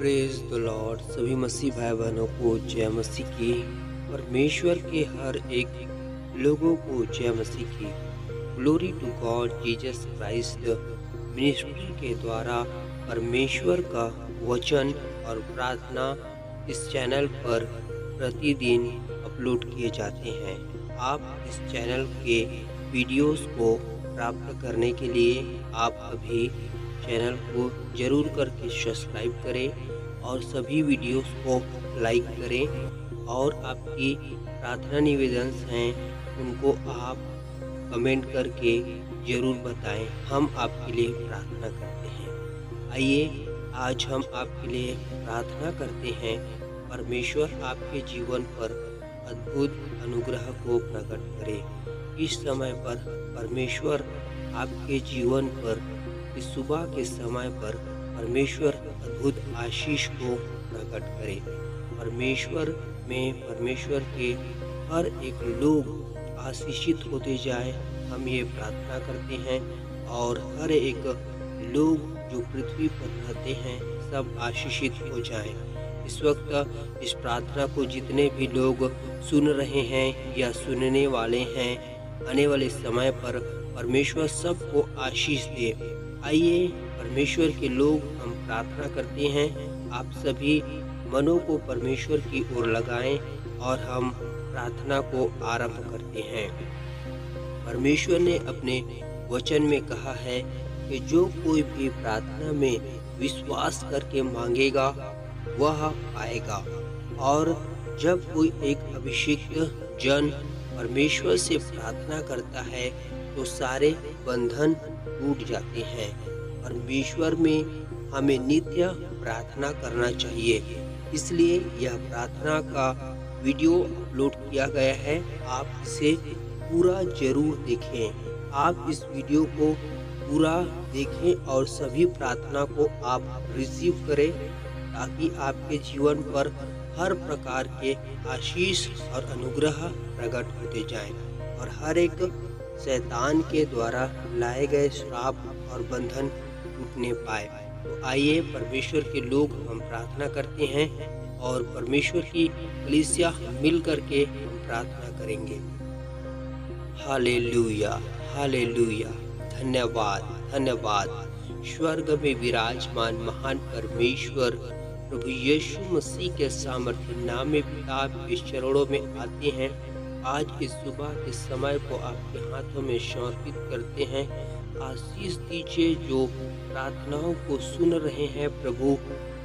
Praise the Lord. सभी मसीह भाई बहनों को जय मसीह की और मेश्वर के हर एक लोगों को जय मसीह की। Glory to God Jesus Christ ministry के द्वारा परमेश्वर का वचन और प्रार्थना इस चैनल पर प्रतिदिन अपलोड किए जाते हैं। आप इस चैनल के वीडियोस को प्राप्त करने के लिए आप अभी चैनल को जरूर करके सब्सक्राइब करें और सभी वीडियोस को लाइक करें और आपकी प्रार्थना निवेदन्स हैं उनको आप कमेंट करके ज़रूर बताएं। हम आपके लिए प्रार्थना करते हैं। आइए आज हम आपके लिए प्रार्थना करते हैं। परमेश्वर आपके जीवन पर अद्भुत अनुग्रह को प्रकट करे। इस समय पर परमेश्वर आपके जीवन पर इस सुबह के समय पर परमेश्वर अद्भुत आशीष को प्रकट करे। परमेश्वर में परमेश्वर के हर एक लोग आशीषित होते जाए, हम ये प्रार्थना करते हैं। और हर एक लोग जो पृथ्वी पर रहते हैं सब आशीषित हो जाएं। इस वक्त इस प्रार्थना को जितने भी लोग सुन रहे हैं या सुनने वाले हैं, आने वाले समय पर परमेश्वर सबको आशीष दे। आइए परमेश्वर के लोग हम प्रार्थना करते हैं। आप सभी मनों को परमेश्वर की ओर लगाएं और हम प्रार्थना को आरंभ करते हैं। परमेश्वर ने अपने वचन में कहा है कि जो कोई भी प्रार्थना में विश्वास करके मांगेगा वह पाएगा। और जब कोई एक अभिषिक्त जन परमेश्वर से प्रार्थना करता है तो सारे बंधन टूट जाते हैं। परमेश्वर में हमें नित्य प्रार्थना करना चाहिए, इसलिए यह प्रार्थना का वीडियो अपलोड किया गया है। आप इसे पूरा जरूर देखें। आप इस वीडियो को पूरा देखें और सभी प्रार्थना को आप रिसीव करें ताकि आपके जीवन पर हर प्रकार के आशीष और अनुग्रह प्रकट होते जाएं और हर एक शैतान के द्वारा लाए गए श्राप और बंधन टूटने पाए। तो आइए परमेश्वर के लोग हम प्रार्थना करते हैं और परमेश्वर की कलीसिया मिल करके हम प्रार्थना करेंगे। Hallelujah, hallelujah. धन्यवाद, धन्यवाद। स्वर्ग में विराजमान महान परमेश्वर प्रभु यीशु मसीह के सामर्थ्य नामे पिता के चरणों में आते हैं। आज इस सुबह के समय को आपके हाथों में समर्पित करते हैं। आशीष दीजिए। जो प्रार्थनाओं को सुन रहे हैं प्रभु,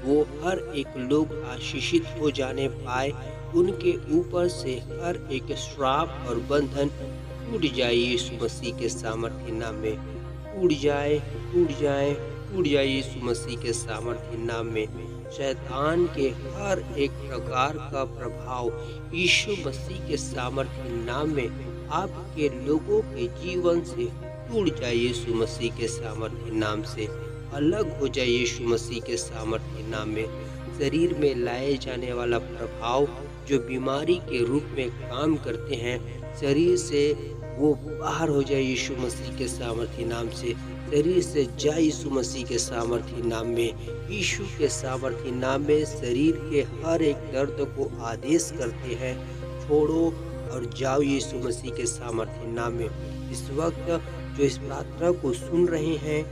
वो हर एक लोग आशीषित हो जाने पाए। उनके ऊपर से हर एक श्राप और बंधन टूट जाए यीशु मसीह के सामर्थ्य नाम में। टूट जाए, टूट जाए, टूट जाए यीशु मसीह के सामर्थ्य नाम में। शैतान के हर एक प्रकार का प्रभाव यीशु मसीह के सामर्थ्य नाम में आपके लोगों के जीवन से टूट जाए यीशु मसीह के सामर्थ्य नाम से। अलग हो जाए यीशु मसीह के सामर्थ्य नाम में। शरीर में लाए जाने वाला प्रभाव जो बीमारी के रूप में काम करते हैं, शरीर से वो बाहर हो जाए यीशु मसीह के सामर्थ्य नाम से। शरीर से जाए यीशु मसीह के सामर्थ्य नाम में। यीशु के सामर्थ्य नाम में शरीर के हर एक दर्द को आदेश करते हैं, छोड़ो और जाओ यीशु मसीह के सामर्थ्य नाम में। इस वक्त जो इस प्रार्थना को सुन रहे हैं,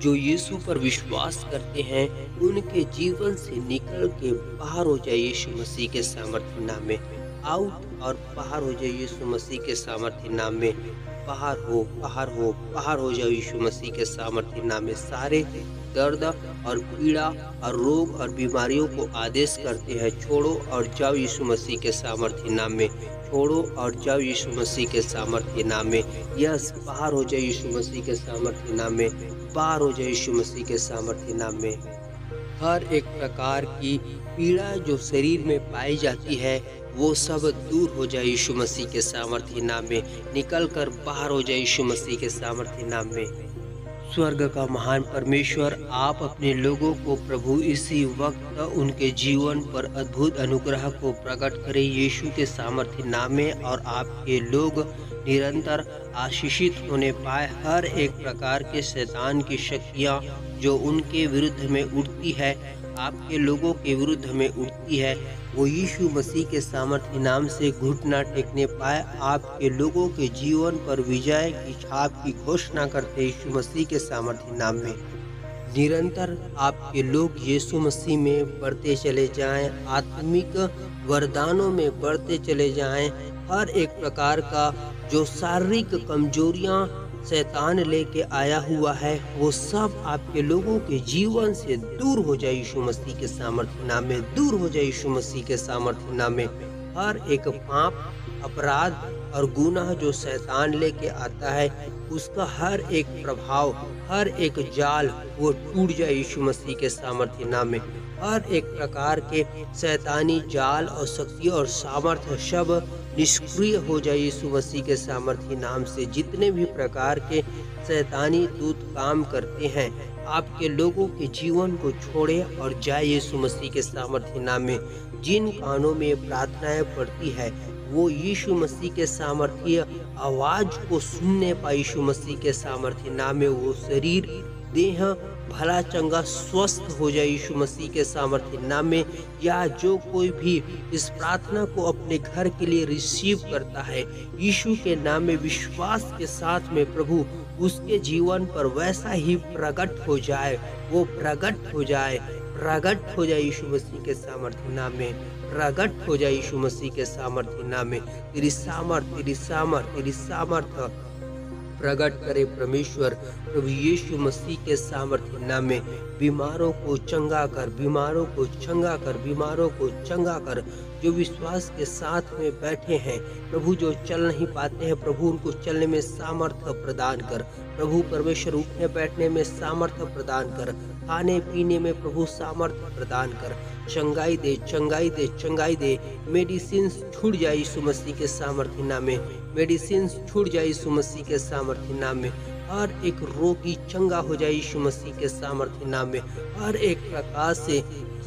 जो यीशु पर विश्वास करते हैं, उनके जीवन से निकल के बाहर हो जाए यीशु मसीह के सामर्थ्य नाम में। आउट और बाहर हो जाए यीशु मसीह के सामर्थ्य नाम में। बाहर हो, बाहर हो, बाहर हो जाओ यीशु मसीह के सामर्थ्य नाम में। सारे दर्द और पीड़ा और रोग और बीमारियों को आदेश करते हैं, छोड़ो और जाओ यीशु मसीह के सामर्थ्य नाम में। छोड़ो और जाओ यीशु मसीह के सामर्थ्य नाम में। यस, बाहर हो जाओ यीशु मसीह के सामर्थ्य नाम में। बाहर हो जाओ यीशु मसीह के सामर्थ्य नाम में। हर एक प्रकार की पीड़ा जो शरीर में पाई जाती है वो सब दूर हो जाए यीशु मसीह के सामर्थ्य नाम में। निकल कर बाहर हो जाए यीशु मसीह के सामर्थ्य नाम में। स्वर्ग का महान परमेश्वर, आप अपने लोगों को प्रभु इसी वक्त उनके जीवन पर अद्भुत अनुग्रह को प्रकट करें यीशु के सामर्थ्य नाम में। और आपके लोग निरंतर आशीषित होने पाए। हर एक प्रकार के शैतान की शक्तियाँ जो उनके विरुद्ध में उठती है, आपके लोगों के विरुद्ध में उठती है, वो यीशु मसीह के सामर्थ्य नाम से घुटना टेकने पाए। आपके लोगों के जीवन पर विजय की छाप की घोषणा करते यीशु मसीह के सामर्थ्य नाम में निरंतर आपके लोग यीशु मसीह में बढ़ते चले जाएं, आत्मिक वरदानों में बढ़ते चले जाएं। हर एक प्रकार का जो शारीरिक कमजोरियां शैतान लेके आया हुआ है, वो सब आपके लोगों के जीवन से दूर हो जाए यीशु मसीह के सामर्थ्य नाम में, दूर हो जाए यीशु मसीह के सामर्थ्य नाम में। हर एक पाप, अपराध और गुनाह जो शैतान लेके आता है, उसका हर एक प्रभाव, हर एक जाल वो टूट जाए यीशु मसीह के सामर्थ्य नाम में। हर एक प्रकार के शैतानी जाल और शक्ति और सामर्थ्य सब निष्क्रिय हो जाए यीशु मसीह के सामर्थ्य नाम से। जितने भी प्रकार के शैतानी दूत काम करते हैं, आपके लोगों के जीवन को छोड़े और जाए यीशु मसीह के सामर्थ्य नाम में। जिन कानों में प्रार्थनाएं पड़ती है, वो यीशु मसीह के सामर्थ्य आवाज़ को सुनने पाए यीशु मसीह के सामर्थ्य नाम में। वो शरीर, देह भला चंगा स्वस्थ हो जाए यीशु मसीह के सामर्थ्य नाम में। या जो कोई भी इस प्रार्थना को अपने घर के लिए रिसीव करता है, यीशु के नाम में विश्वास के साथ में प्रभु उसके जीवन पर वैसा ही प्रकट हो जाए, वो प्रकट हो जाए, प्रकट हो जाए यीशु मसीह के सामर्थ्य नाम में, प्रगट हो जाए यीशु मसीह के सामर्थ्य नाम में। तेरी सामर्थ, तेरी सामर्थ, तेरी सामर्थ्य प्रगट करे परमेश्वर प्रभु यीशु मसीह के सामर्थ्य नाम में। बीमारों को चंगा कर, बीमारों को चंगा कर, बीमारों को चंगा कर। जो विश्वास के साथ में बैठे हैं प्रभु, जो चल नहीं पाते हैं प्रभु, उनको चलने में सामर्थ्य प्रदान कर प्रभु परमेश्वर। उठने बैठने में सामर्थ्य प्रदान कर, खाने पीने में प्रभु सामर्थ्य प्रदान कर। चंगाई दे, चंगाई दे, चंगाई दे। मेडिसिन छूट जाए यीशु मसीह के सामर्थ्य नाम में, मेडिसिन छूट जाए यीशु मसीह के सामर्थ्य नाम में। हर एक रोगी चंगा हो जाए यीशु मसीह के सामर्थ्य नाम में। हर एक प्रकार से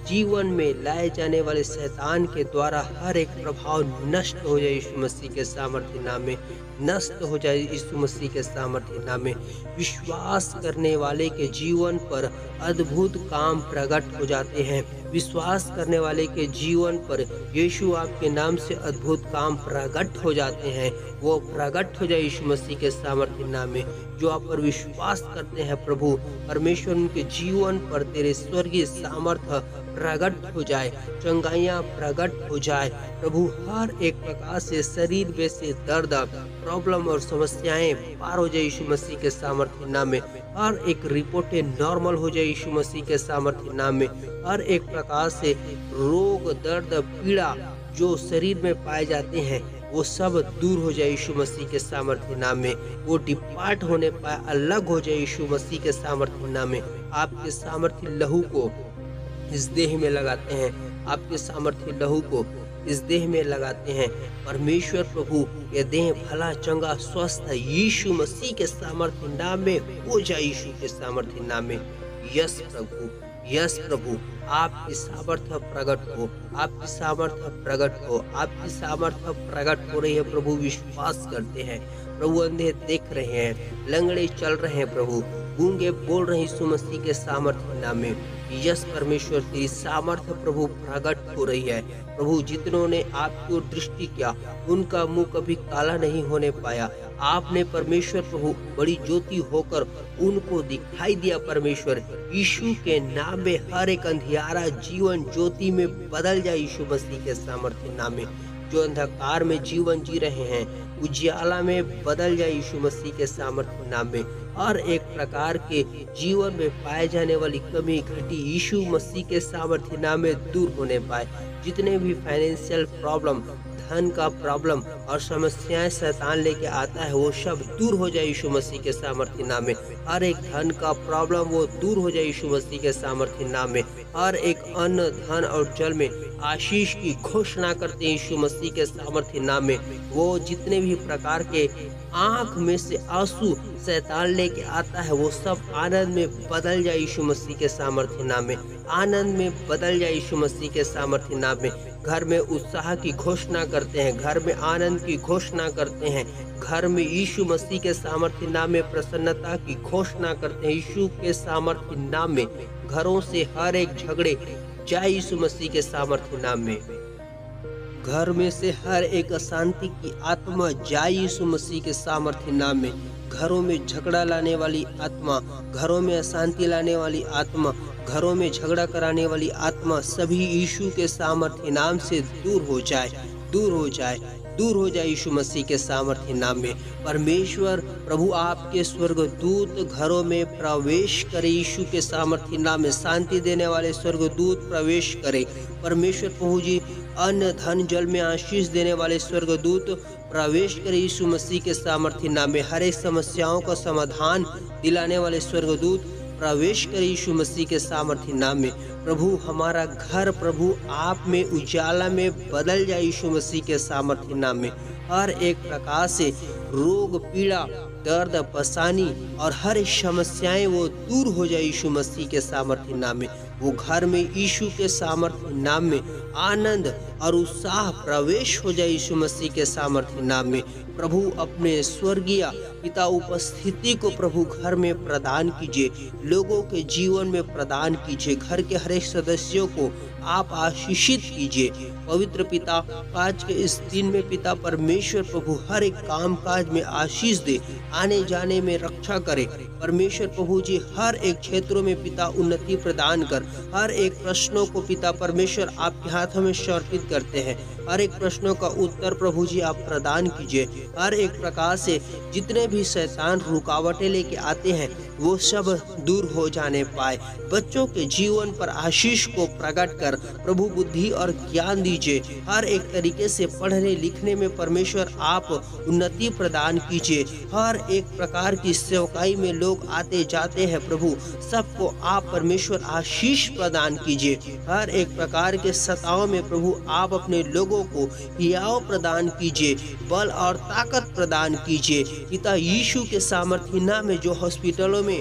जीवन में लाए जाने वाले शैतान के द्वारा हर एक प्रभाव नष्ट हो जाए यीशु मसीह के सामर्थ्य नाम में, नष्ट हो जाए यीशु मसीह के सामर्थ्य नाम में। विश्वास करने वाले के जीवन पर अद्भुत काम प्रकट हो जाते हैं। विश्वास करने वाले के जीवन पर यीशु आपके नाम से अद्भुत काम प्रकट हो जाते हैं, वो प्रकट हो जाए यीशु मसीह के सामर्थ्य नाम में। जो आप पर विश्वास करते हैं प्रभु परमेश्वर, उनके जीवन पर तेरे स्वर्गीय सामर्थ्य प्रकट हो जाए, चंगाइयाँ प्रकट हो जाए प्रभु। हर एक प्रकार से शरीर में से दर्द, प्रॉब्लम और समस्याएं पार हो जाए यीशु मसीह के सामर्थ्य नाम में। हर एक रिपोर्टें नॉर्मल हो जाए यीशु मसीह के सामर्थ्य नाम में। हर एक प्रकार से रोग, दर्द, पीड़ा जो शरीर में पाए जाते हैं, वो सब दूर हो जाए यीशु मसीह के सामर्थ्य नाम में। वो डिपार्ट होने पाए, अलग हो जाए यीशु मसीह के सामर्थ्य नाम में। आपके सामर्थ्य लहू को इस देह में लगाते हैं, आपके सामर्थ्य लहू को इस देह में लगाते हैं परमेश्वर प्रभु। ये देह भला चंगा स्वस्थ है यीशु मसीह के सामर्थ्य नाम में हो जाए यीशु के सामर्थ्य नाम में। यस प्रभु, यस प्रभु, आपकी सामर्थ्य प्रकट हो, आपकी सामर्थ्य प्रकट हो, आपकी सामर्थ्य प्रकट हो रही है प्रभु। विश्वास करते हैं प्रभु, अंधे देख रहे हैं, लंगड़े चल रहे हैं प्रभु, गूंगे बोल रहे हैं यीशु मसीह के सामर्थ्य नाम में। यस परमेश्वर, तेरी सामर्थ्य प्रभु प्रकट हो रही है प्रभु। जितनों ने आपको दृष्टि किया, उनका मुंह कभी काला नहीं होने पाया। आपने परमेश्वर प्रभु बड़ी ज्योति होकर उनको दिखाई दिया परमेश्वर। यीशु के नाम में हर एक अंधियारा जीवन ज्योति में बदल जाए यीशु मसीह के सामर्थ्य नाम में। जो अंधकार में जीवन जी रहे हैं, उजियाला में बदल जाए यीशु मसीह के सामर्थ्य नाम में। हर एक प्रकार के जीवन में पाए जाने वाली कमी, घटी यीशु मसीह के सामर्थ्य नाम में दूर होने पाए। जितने भी फाइनेंशियल प्रॉब्लम, धन का प्रॉब्लम और समस्याएं शैतान लेके आता है, वो सब दूर हो जाए यीशु मसीह के सामर्थ्य नाम में। हर एक धन का प्रॉब्लम वो दूर हो जाए यीशु मसीह के सामर्थ्य नाम में। हर एक अन्न, धन और जल में आशीष की घोषणा करते हैं यीशु मसीह के सामर्थ्य नाम में। वो जितने भी प्रकार के आँख में से आंसू शैतान लेके आता है, वो सब आनंद में बदल जाए यीशु मसीह के सामर्थ्य नाम में, आनंद में बदल जाए यीशु मसीह के सामर्थ्य नाम में। घर में उत्साह की घोषणा कर करते हैं, घर में आनंद की घोषणा करते हैं, घर में यीशु मसीह के सामर्थ्य नाम में प्रसन्नता की घोषणा करते हैं। यीशु के सामर्थ्य नाम में घरों से हर एक झगड़े जाए, यीशु मसीह के सामर्थ्य नाम में घर में से हर एक अशांति की आत्मा जाए, यीशु मसीह के सामर्थ्य नाम में। घरों में झगड़ा लाने वाली आत्मा, घरों में अशांति लाने वाली आत्मा, घरों में झगड़ा कराने वाली आत्मा सभी यीशु के सामर्थ्य नाम से दूर हो जाए, दूर हो जाए, दूर हो जाए यीशु मसीह के सामर्थ्य नाम में। परमेश्वर प्रभु आपके स्वर्गदूत घरों में प्रवेश करे यीशु के सामर्थ्य नाम में। शांति देने वाले स्वर्गदूत प्रवेश करे। परमेश्वर प्रभु जी अन्न धन जल में आशीष देने वाले स्वर्गदूत प्रवेश करे यीशु मसीह के सामर्थ्य नाम में। हर एक समस्याओं का समाधान दिलाने वाले स्वर्गदूत प्रवेश करे यीशु मसीह के सामर्थ्य नाम में। प्रभु हमारा घर प्रभु आप में उजाला में बदल जाए यीशु मसीह के सामर्थ्य नाम में। हर एक प्रकार से रोग पीड़ा दर्द परेशानी और हर समस्याएं वो दूर हो जाए यीशु मसीह के सामर्थ्य नाम में। वो घर में यीशु के सामर्थ्य नाम में आनंद और उत्साह प्रवेश हो जाए यीशु मसीह के सामर्थ्य नाम में। प्रभु अपने स्वर्गीय पिता उपस्थिति को प्रभु घर में प्रदान कीजिए, लोगों के जीवन में प्रदान कीजिए, घर के हर एक सदस्यों को आप आशीषित कीजिए। पवित्र पिता आज के इस दिन में पिता परमेश्वर प्रभु हर एक काम काज में आशीष दे, आने जाने में रक्षा करे। परमेश्वर प्रभु जी हर एक क्षेत्रों में पिता उन्नति प्रदान कर। हर एक प्रश्नों को पिता परमेश्वर आपके हाथों में समर्पित करते हैं। हर एक प्रश्नों का उत्तर प्रभु जी आप प्रदान कीजिए। हर एक प्रकार से जितने भी शैतान रुकावटें लेके आते हैं वो सब दूर हो जाने पाए। बच्चों के जीवन पर आशीष को प्रकट कर प्रभु बुद्धि और ज्ञान दीजिए। हर एक तरीके से पढ़ने लिखने में परमेश्वर आप उन्नति प्रदान कीजिए। हर एक प्रकार की सेवकाई में लोग आते जाते हैं प्रभु सबको आप परमेश्वर आशीष प्रदान कीजिए। हर एक प्रकार के सताओं में प्रभु आप अपने लोगों को हियाव प्रदान कीजिए, बल और ताकत प्रदान कीजिए। पिता यीशु के सामर्थ्य नाम में जो हॉस्पिटलों में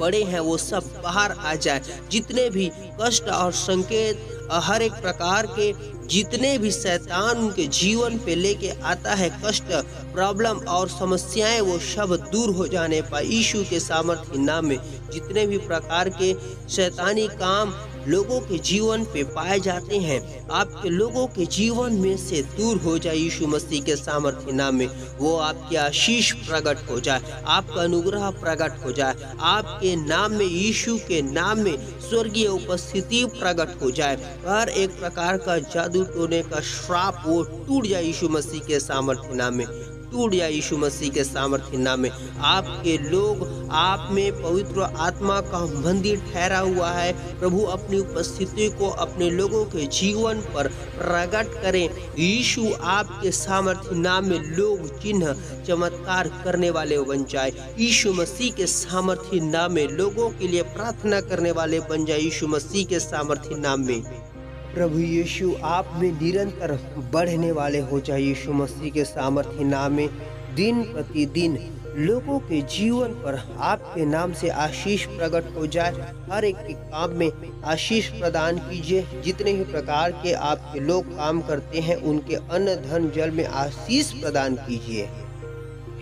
पड़े हैं वो सब बाहर आ जाए। जितने भी कष्ट और संकेत हर एक प्रकार के जितने भी शैतान उनके जीवन पे लेके आता है कष्ट प्रॉब्लम और समस्याएं वो सब दूर हो जाने पाए यीशु के सामर्थ्य नाम में। जितने भी प्रकार के शैतानी काम लोगों के जीवन पे पाए जाते हैं आपके लोगों के जीवन में से दूर हो जाए यीशु मसीह के सामर्थ्य नाम में। वो आपकी आशीष प्रकट हो जाए, आपका अनुग्रह प्रकट हो जाए, आपके नाम में यीशु के नाम में स्वर्गीय उपस्थिति प्रकट हो जाए। हर एक प्रकार का जादू टोने का श्राप वो टूट जाए यीशु मसीह के सामर्थ्य नाम में, टूट जाए यीशु मसीह के सामर्थ्य नाम में। आपके लोग आप में पवित्र आत्मा का मंदिर ठहरा हुआ है प्रभु अपनी उपस्थिति को अपने लोगों के जीवन पर प्रकट करें। यीशु आपके सामर्थ्य नाम में लोग चिन्ह चमत्कार करने वाले बन जाए यीशु मसीह के सामर्थ्य नाम में। लोगों के लिए प्रार्थना करने वाले बन जाए यीशु मसीह के सामर्थ्य नाम में। प्रभु यीशु आप में निरंतर बढ़ने वाले हो जाए यीशु मसीह के सामर्थ्य नाम में। दिन प्रतिदिन लोगों के जीवन पर आपके नाम से आशीष प्रकट हो जाए। हर एक के काम में आशीष प्रदान कीजिए। जितने भी प्रकार के आपके लोग काम करते हैं उनके अन्न धन जल में आशीष प्रदान कीजिए।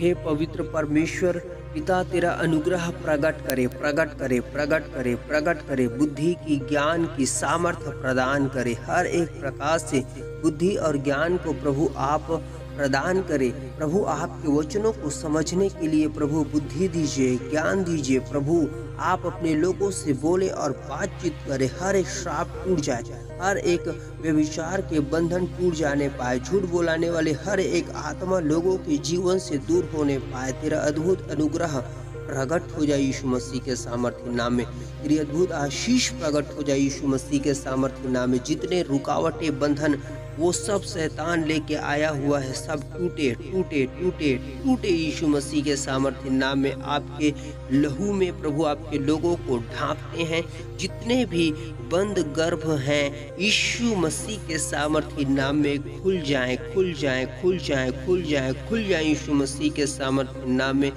हे पवित्र परमेश्वर पिता तेरा अनुग्रह प्रकट करे, प्रकट करे, प्रकट करे, प्रकट करे। बुद्धि की ज्ञान की सामर्थ्य प्रदान करे। हर एक प्रकार से बुद्धि और ज्ञान को प्रभु आप प्रदान करे। प्रभु आपके वचनों को समझने के लिए प्रभु बुद्धि दीजिए, ज्ञान दीजिए। प्रभु आप अपने लोगों से बोले और बातचीत करे। हर एक श्राप टूट जाए, हर एक व्यभिचार के बंधन टूट जाने पाए। झूठ बोलाने वाले हर एक आत्मा लोगों के जीवन से दूर होने पाए। तेरा अद्भुत अनुग्रह प्रकट हो जाए यीशु मसीह के सामर्थ्य नाम में। तेरी अद्भुत आशीष प्रकट हो जाए यीशु मसीह के सामर्थ्य नाम में। जितने रुकावटें बंधन वो सब शैतान लेके आया हुआ है सब टूटे, टूटे, टूटे, टूटे यीशु मसीह के सामर्थ्य नाम में। आपके लहू में प्रभु आपके लोगों को ढांपते हैं। जितने भी बंद गर्भ हैं यीशु मसीह के सामर्थ्य नाम में खुल जाएं, खुल जाएं, खुल जाएं, खुल जाएं, खुल जाएं यीशु मसीह के सामर्थ्य नाम में।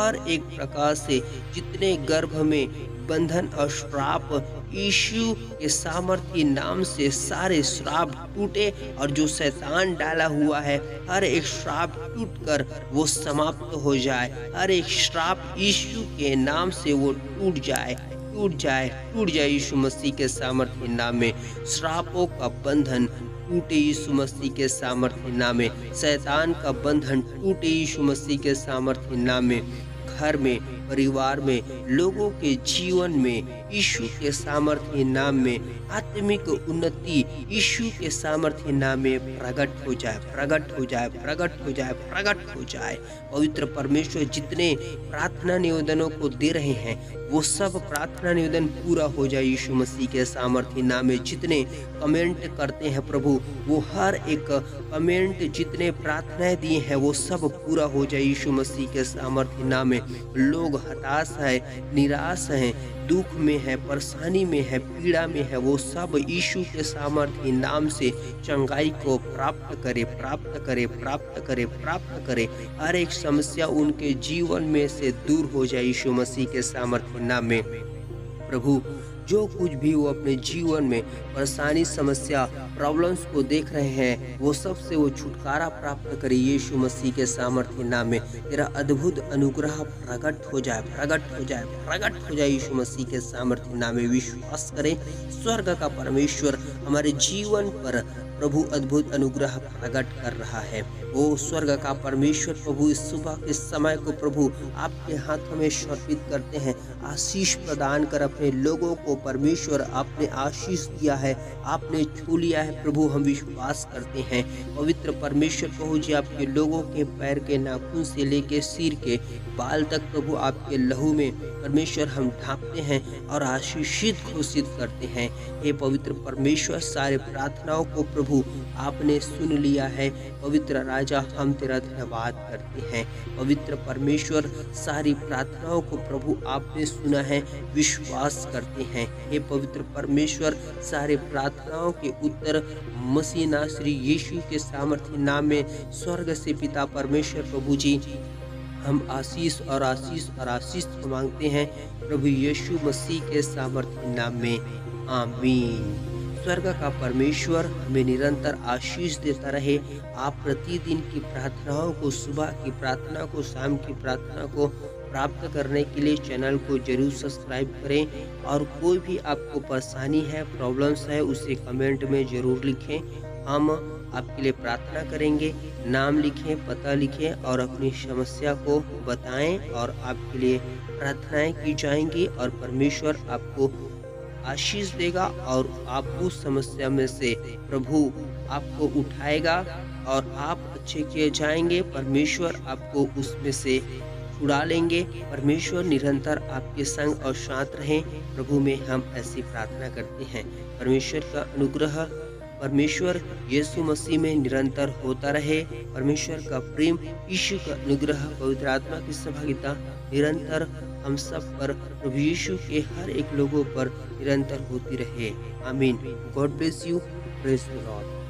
और एक प्रकार से जितने गर्भ में बंधन और श्राप यीशु के सामर्थी नाम से सारे श्राप टूटे और जो शैतान डाला हुआ है हर एक श्राप टूटकर वो समाप्त हो जाए। हर एक श्राप यीशु के नाम से वो टूट जाए यीशु मसीह के सामर्थ्य नाम में। श्रापों का बंधन टूटे यीशु मसीह के सामर्थ्य नाम में। शैतान का बंधन टूटे यीशु मसीह के सामर्थ्य नाम में। घर में, परिवार में, लोगों के जीवन में यीशु के सामर्थ्य नाम में आत्मिक उन्नति यीशु के सामर्थ्य नाम में प्रकट हो जाए। पवित्र परमेश्वर जितने प्रार्थना निवेदनों को दे रहे हैं वो सब प्रार्थना निवेदन पूरा हो जाए यीशु मसीह के सामर्थ्य नाम में। जितने कमेंट करते हैं प्रभु, वो हर एक कमेंट, जितने प्रार्थनाएं दिए हैं वो सब पूरा हो जाए यीशु मसीह के सामर्थ्य नाम में। लोग हताश है, निराश है, दुख में है, परेशानी में है, पीड़ा में है, वो सब यीशु के सामर्थ्य नाम से चंगाई को प्राप्त करे। हर एक समस्या उनके जीवन में से दूर हो जाए यीशु मसीह के सामर्थ्य नाम में। प्रभु, जो कुछ भी वो अपने जीवन में परेशानी, समस्या, प्रॉब्लम्स को देख रहे हैं, वो सबसे वो छुटकारा प्राप्त करे यीशु मसीह के सामर्थ्य नाम में। तेरा अद्भुत अनुग्रह प्रकट हो जाए यीशु मसीह के सामर्थ्य नाम में। विश्वास करें स्वर्ग का परमेश्वर हमारे जीवन पर प्रभु अद्भुत अनुग्रह प्रकट कर रहा है। वो स्वर्ग का परमेश्वर प्रभु इस सुबह के समय को प्रभु आपके हाथों में समर्पित करते हैं। आशीष प्रदान कर अपने लोगों को परमेश्वर, आपने आशीष दिया है, आपने छू लिया है प्रभु। हम विश्वास करते हैं पवित्र परमेश्वर प्रभु जी, आपके लोगों के पैर के नाखून से लेके सिर के बाल तक प्रभु आपके लहू में परमेश्वर हम ढांपते हैं और आशीषित घोषित करते हैं। हे पवित्र परमेश्वर, सारे प्रार्थनाओं को आपने सुन लिया है। पवित्र राजा, हम तेरा धन्यवाद करते हैं। पवित्र परमेश्वर, सारी प्रार्थनाओं को प्रभु आपने सुना है, विश्वास करते हैं। हे पवित्र परमेश्वर, सारे प्रार्थनाओं के उत्तर मसीह नासरी यीशु के सामर्थ्य नाम में स्वर्ग से पिता परमेश्वर प्रभु जी हम आशीष मांगते हैं प्रभु यीशु मसीह के सामर्थ्य नाम में। आमीन। स्वर्ग का परमेश्वर हमें निरंतर आशीष देता रहे। आप प्रतिदिन की प्रार्थनाओं को, सुबह की प्रार्थना को, शाम की प्रार्थना को प्राप्त करने के लिए चैनल को जरूर सब्सक्राइब करें। और कोई भी आपको परेशानी है, प्रॉब्लम्स है, उसे कमेंट में ज़रूर लिखें। हम आपके लिए प्रार्थना करेंगे। नाम लिखें, पता लिखें और अपनी समस्या को बताएँ और आपके लिए प्रार्थनाएँ की जाएंगी और परमेश्वर आपको आशीष देगा और आप उस समस्या में से प्रभु आपको उठाएगा और आप अच्छे किए जाएंगे। परमेश्वर आपको उसमें से छुड़ा लेंगे। परमेश्वर निरंतर आपके संग और साथ रहें प्रभु में हम ऐसी प्रार्थना करते हैं। परमेश्वर का अनुग्रह परमेश्वर यीशु मसीह में निरंतर होता रहे। परमेश्वर का प्रेम, यीशु का अनुग्रह, पवित्र आत्मा की सहभागिता निरंतर हम सब पर, प्रभु यीशु के हर एक लोगों पर निरंतर होती रहे। आमीन। God bless you. Praise the Lord.